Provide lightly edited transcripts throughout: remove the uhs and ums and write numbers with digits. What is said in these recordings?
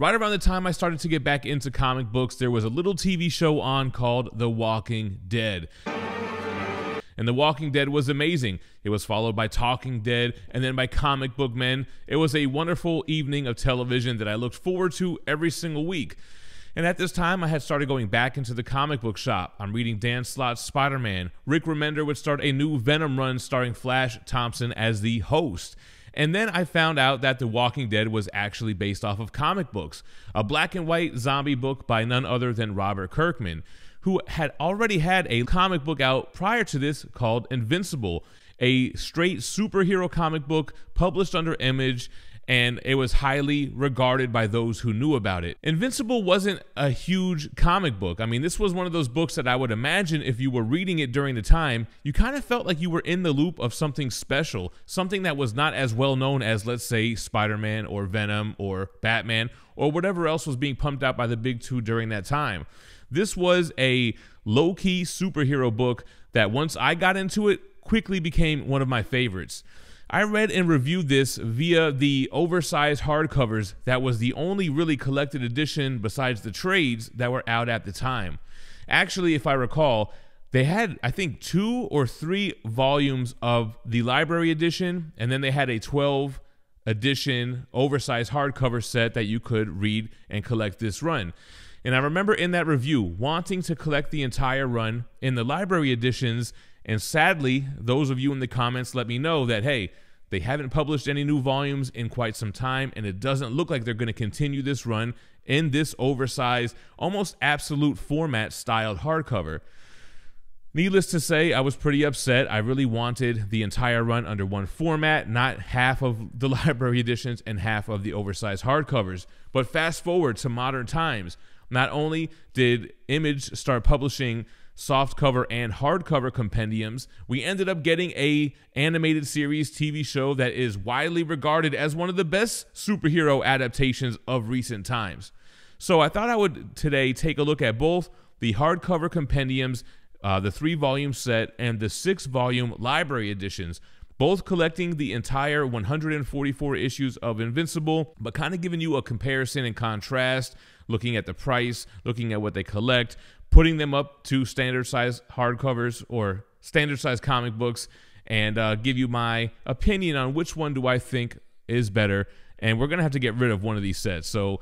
Right around the time I started to get back into comic books, there was a little TV show on called The Walking Dead. And The Walking Dead was amazing. It was followed by Talking Dead and then by Comic Book Men. It was a wonderful evening of television that I looked forward to every single week. And at this time, I had started going back into the comic book shop. I'm reading Dan Slott's Spider-Man. Rick Remender would start a new Venom run starring Flash Thompson as the host. And then I found out that The Walking Dead was actually based off of comic books, a black and white zombie book by none other than Robert Kirkman, who had already had a comic book out prior to this called Invincible, a straight superhero comic book published under Image, and it was highly regarded by those who knew about it. Invincible wasn't a huge comic book. I mean, this was one of those books that I would imagine if you were reading it during the time, you kind of felt like you were in the loop of something special, something that was not as well known as, let's say, Spider-Man or Venom or Batman or whatever else was being pumped out by the big two during that time. This was a low-key superhero book that once I got into it, quickly became one of my favorites. I read and reviewed this via the oversized hardcovers that was the only really collected edition besides the trades that were out at the time. Actually, if I recall, they had, I think, 2 or 3 volumes of the library edition, and then they had a 12 edition oversized hardcover set that you could read and collect this run. And I remember in that review wanting to collect the entire run in the library editions. And sadly, those of you in the comments let me know that, hey, they haven't published any new volumes in quite some time, and it doesn't look like they're going to continue this run in this oversized, almost absolute format styled hardcover. Needless to say, I was pretty upset. I really wanted the entire run under one format, not half of the library editions and half of the oversized hardcovers. But fast forward to modern times. Not only did Image start publishing softcover and hardcover compendiums, we ended up getting an animated series TV show that is widely regarded as one of the best superhero adaptations of recent times. So I thought I would today take a look at both the hardcover compendiums, the 3-volume set, and the 6-volume library editions, both collecting the entire 144 issues of Invincible, but kind of giving you a comparison and contrast, looking at the price, looking at what they collect, putting them up to standard size hardcovers or standard size comic books, and give you my opinion on which one do I think is better. And we're going to have to get rid of one of these sets. So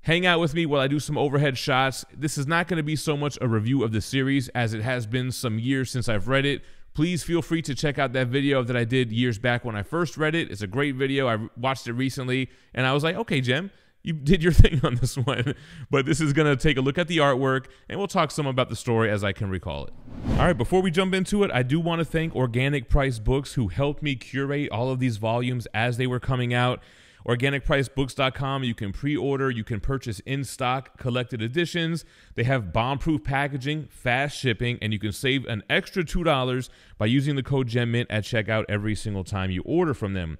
hang out with me while I do some overhead shots. This is not going to be so much a review of the series as it has been some years since I've read it. Please feel free to check out that video that I did years back when I first read it. It's a great video. I watched it recently and I was like, okay, Jim, you did your thing on this one, but this is going to take a look at the artwork, and we'll talk some about the story as I can recall it. All right, before we jump into it, I do want to thank Organic Priced Books, who helped me curate all of these volumes as they were coming out. Organicpricedbooks.com, you can pre-order, you can purchase in-stock collected editions. They have bomb-proof packaging, fast shipping, and you can save an extra $2 by using the code GEMMINT at checkout every single time you order from them.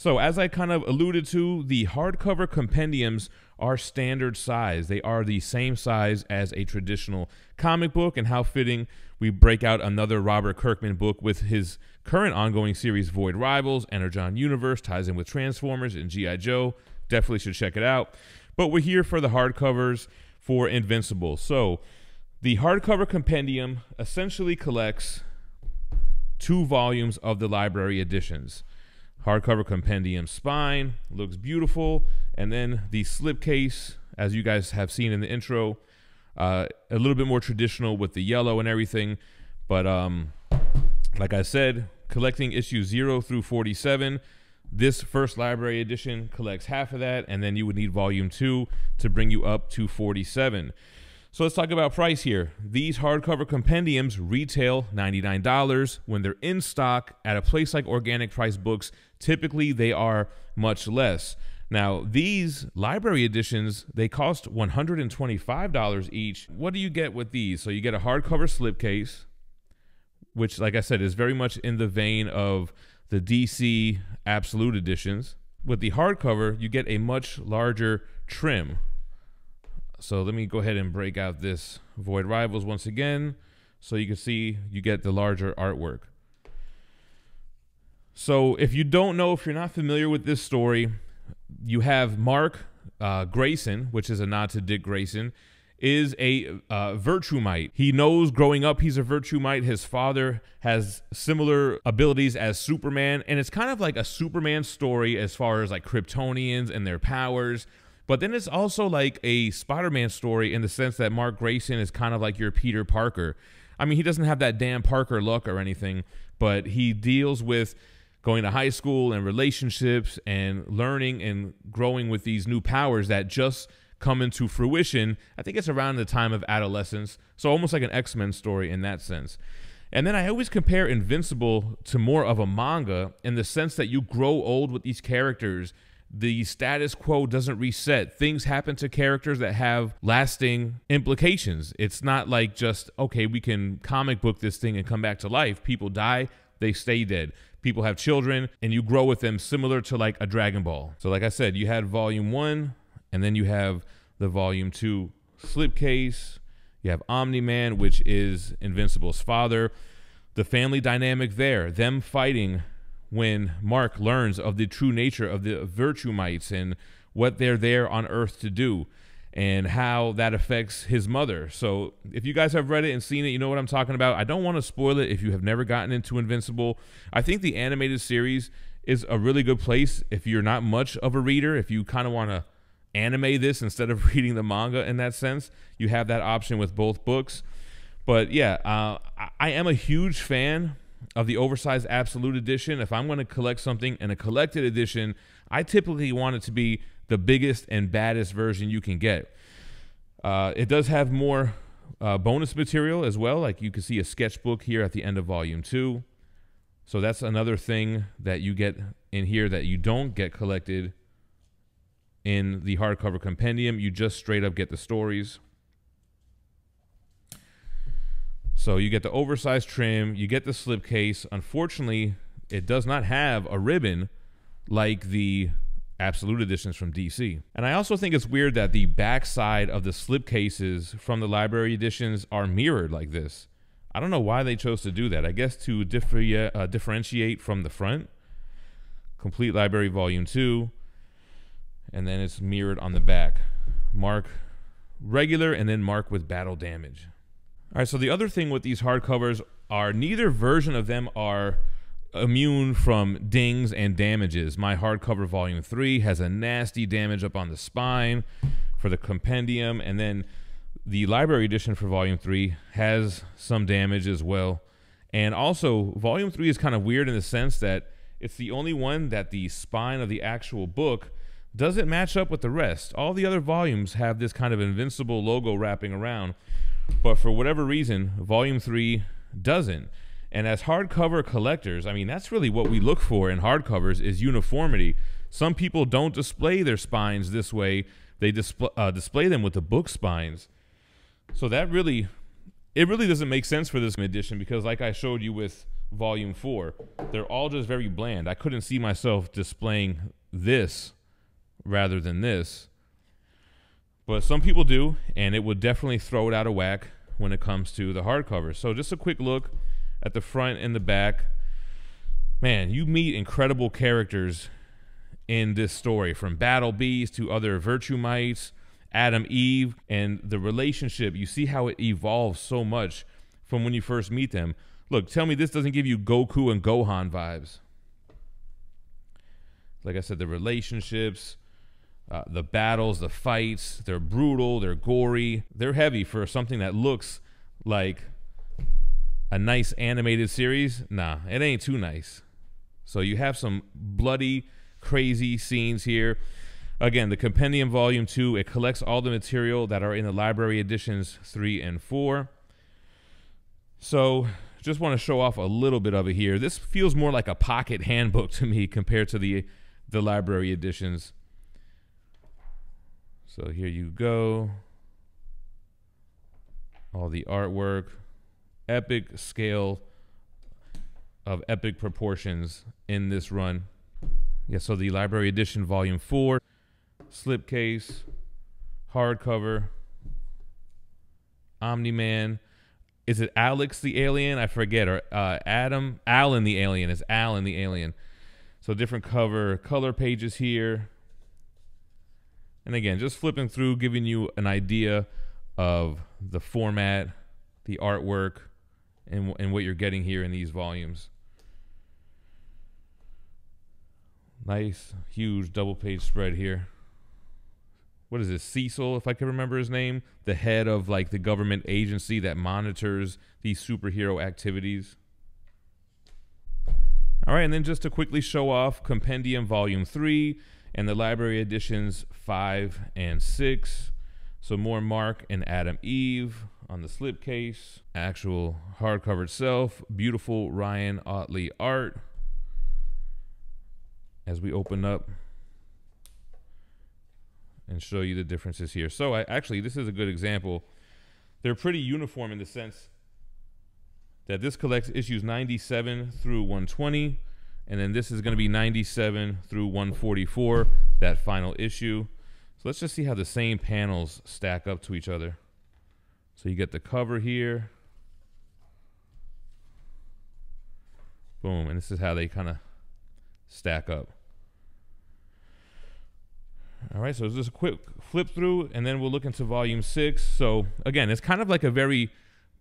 So as I kind of alluded to, the hardcover compendiums are standard size. They are the same size as a traditional comic book, and how fitting we break out another Robert Kirkman book with his current ongoing series, Void Rivals, Energon Universe, ties in with Transformers and G.I. Joe. Definitely should check it out. But we're here for the hardcovers for Invincible. So the hardcover compendium essentially collects 2 volumes of the library editions. Hardcover compendium spine looks beautiful, and then the slipcase, as you guys have seen in the intro, a little bit more traditional with the yellow and everything. But like I said, collecting issues 0 through 47, this first library edition collects half of that, and then you would need volume 2 to bring you up to 47. So let's talk about price here. These hardcover compendiums retail $99. When they're in stock at a place like Organic Priced Books, typically they are much less. Now, these library editions, they cost $125 each. What do you get with these? So you get a hardcover slipcase, which, like I said, is very much in the vein of the DC Absolute editions. With the hardcover, you get a much larger trim. So let me go ahead and break out this Void Rivals once again so you can see you get the larger artwork. So if you don't know, if you're not familiar with this story, you have Mark Grayson, which is a nod to Dick Grayson, is a Viltrumite. He knows growing up he's a Viltrumite. His father has similar abilities as Superman, and it's kind of like a Superman story as far as like Kryptonians and their powers. But then it's also like a Spider-Man story in the sense that Mark Grayson is kind of like your Peter Parker. I mean, he doesn't have that damn Parker look or anything, but he deals with going to high school and relationships and learning and growing with these new powers that just come into fruition. I think it's around the time of adolescence, so almost like an X-Men story in that sense. And then I always compare Invincible to more of a manga in the sense that you grow old with these characters. The status quo doesn't reset. Things happen to characters that have lasting implications. It's not like just, okay, we can comic book this thing and come back to life. People die, they stay dead. People have children, and you grow with them similar to like a Dragon Ball. So like I said, you had volume 1, and then you have the volume 2 slipcase. You have Omni-Man, which is Invincible's father. The family dynamic there, them fighting when Mark learns of the true nature of the Viltrumites and what they're there on Earth to do and how that affects his mother. So if you guys have read it and seen it, you know what I'm talking about. I don't want to spoil it if you have never gotten into Invincible. I think the animated series is a really good place if you're not much of a reader, if you kind of want to anime this instead of reading the manga in that sense. You have that option with both books. But yeah, I am a huge fan of the oversized absolute edition. If I'm going to collect something in a collected edition, I typically want it to be the biggest and baddest version you can get. It does have more bonus material as well. Like you can see a sketchbook here at the end of volume 2. So that's another thing that you get in here that you don't get collected in the hardcover compendium. You just straight up get the stories. So you get the oversized trim, you get the slipcase. Unfortunately, it does not have a ribbon like the absolute editions from DC. And I also think it's weird that the backside of the slipcases from the library editions are mirrored like this. I don't know why they chose to do that. I guess to differentiate from the front. Complete Library Volume 2. And then it's mirrored on the back. Mark regular and then Mark with battle damage. All right, so the other thing with these hardcovers are neither version of them are immune from dings and damages. My hardcover volume 3 has a nasty damage up on the spine for the compendium. And then the library edition for volume 3 has some damage as well. And also volume 3 is kind of weird in the sense that it's the only one that the spine of the actual book doesn't match up with the rest. All the other volumes have this kind of Invincible logo wrapping around, but for whatever reason, volume 3 doesn't. And as hardcover collectors, I mean, that's really what we look for in hardcovers is uniformity. Some people don't display their spines this way. They display them with the book spines. So that really, it really doesn't make sense for this edition because like I showed you with volume 4, they're all just very bland. I couldn't see myself displaying this rather than this. But some people do, and it would definitely throw it out of whack when it comes to the hardcover. So just a quick look at the front and the back. Man, you meet incredible characters in this story, from Battle Beast to other Viltrumites, Adam Eve, and the relationship. You see how it evolves so much from when you first meet them. Look, tell me this doesn't give you Goku and Gohan vibes. Like I said, the relationships, the battles, the fights, they're brutal, they're gory, they're heavy for something that looks like a nice animated series. Nah, it ain't too nice. So you have some bloody, crazy scenes here. Again, the Compendium Volume 2, it collects all the material that are in the Library Editions 3 and 4. So just want to show off a little bit of it here. This feels more like a pocket handbook to me compared to the Library Editions. So here you go. All the artwork. Epic scale of epic proportions in this run. Yeah, so the Library Edition Volume 4, slipcase, hardcover, Omni-Man. Is it Alex the Alien? I forget. Or Alan the Alien. It's Alan the Alien. So different cover, color pages here. And again, just flipping through, giving you an idea of the format, the artwork, and what you're getting here in these volumes. Nice, huge double-page spread here. What is this, Cecil, if I can remember his name? The head of, like, the government agency that monitors these superhero activities. All right, and then just to quickly show off Compendium Volume 3 and the Library Editions 5 and 6. So more Mark and Adam Eve on the slipcase. Actual hardcover itself. Beautiful Ryan Ottley art. As we open up and show you the differences here. So actually, this is a good example. They're pretty uniform in the sense that this collects issues 97 through 120, and then this is going to be 97 through 144, that final issue. So let's just see how the same panels stack up to each other. So you get the cover here. Boom, and this is how they kind of stack up. All right, so it's just a quick flip through, and then we'll look into Volume 6. So, again, it's kind of like a very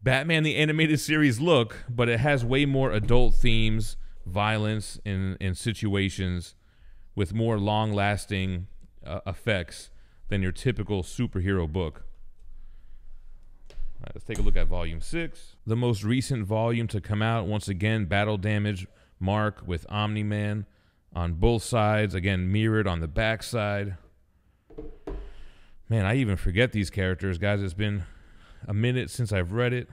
Batman the Animated Series look, but it has way more adult themes, violence, and situations with more long-lasting effects than your typical superhero book. All right, let's take a look at Volume 6. The most recent volume to come out, once again, Battle Damage Mark with Omni-Man on both sides. Again, mirrored on the back side. Man, I even forget these characters, guys. It's been a minute since I've read it.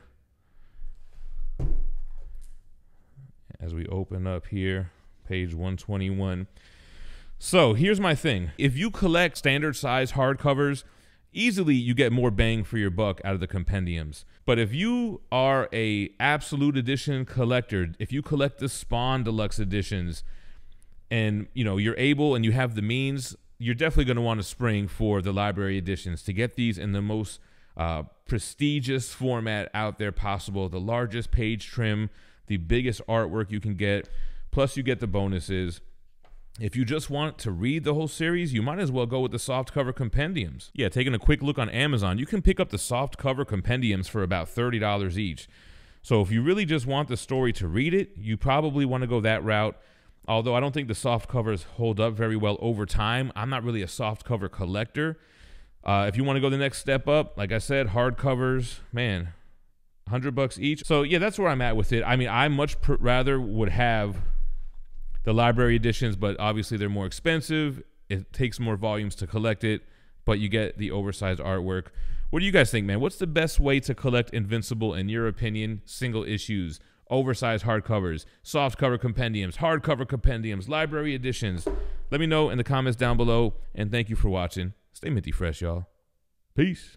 As we open up here, page 121. So here's my thing. If you collect standard size hardcovers, easily you get more bang for your buck out of the compendiums. But if you are an absolute edition collector, if you collect the Spawn Deluxe editions, and you know you're able and you have the means, you're definitely going to want to spring for the library editions to get these in the most prestigious format out there possible, the largest page trim, the biggest artwork you can get, plus you get the bonuses. If you just want to read the whole series, you might as well go with the softcover compendiums. Yeah, taking a quick look on Amazon, you can pick up the softcover compendiums for about $30 each. So if you really just want the story to read it, you probably want to go that route. Although I don't think the soft covers hold up very well over time. I'm not really a soft cover collector. If you want to go the next step up, like I said, hard covers, man, $100 each. So yeah, that's where I'm at with it. I mean, I much rather would have the library editions, but obviously they're more expensive. It takes more volumes to collect it, but you get the oversized artwork. What do you guys think, man? What's the best way to collect Invincible, in your opinion? Single issues, oversized hardcovers, softcover compendiums, hardcover compendiums, library editions. Let me know in the comments down below, and thank you for watching. Stay minty fresh, y'all. Peace.